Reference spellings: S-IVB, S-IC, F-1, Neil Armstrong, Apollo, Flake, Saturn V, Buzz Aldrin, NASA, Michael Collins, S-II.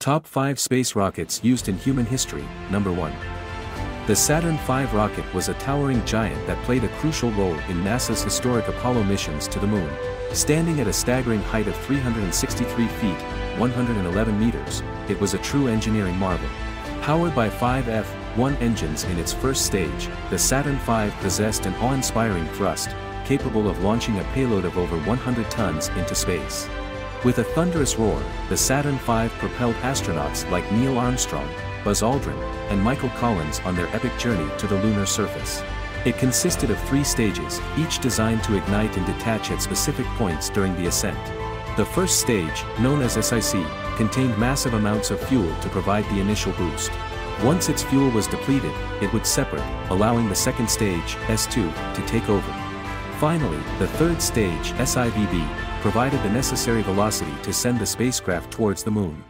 Top 5 Space Rockets Used in Human History. Number 1. The Saturn V rocket was a towering giant that played a crucial role in NASA's historic Apollo missions to the Moon. Standing at a staggering height of 363 feet, 111 meters, it was a true engineering marvel. Powered by 5 F-1 engines in its first stage, the Saturn V possessed an awe-inspiring thrust, capable of launching a payload of over 100 tons into space. With a thunderous roar, the Saturn V propelled astronauts like Neil Armstrong, Buzz Aldrin, and Michael Collins on their epic journey to the lunar surface. It consisted of 3 stages, each designed to ignite and detach at specific points during the ascent. The first stage, known as S-IC, contained massive amounts of fuel to provide the initial boost. Once its fuel was depleted, it would separate, allowing the second stage, S-II, to take over. Finally, the third stage, S-IVB, provided the necessary velocity to send the spacecraft towards the Moon.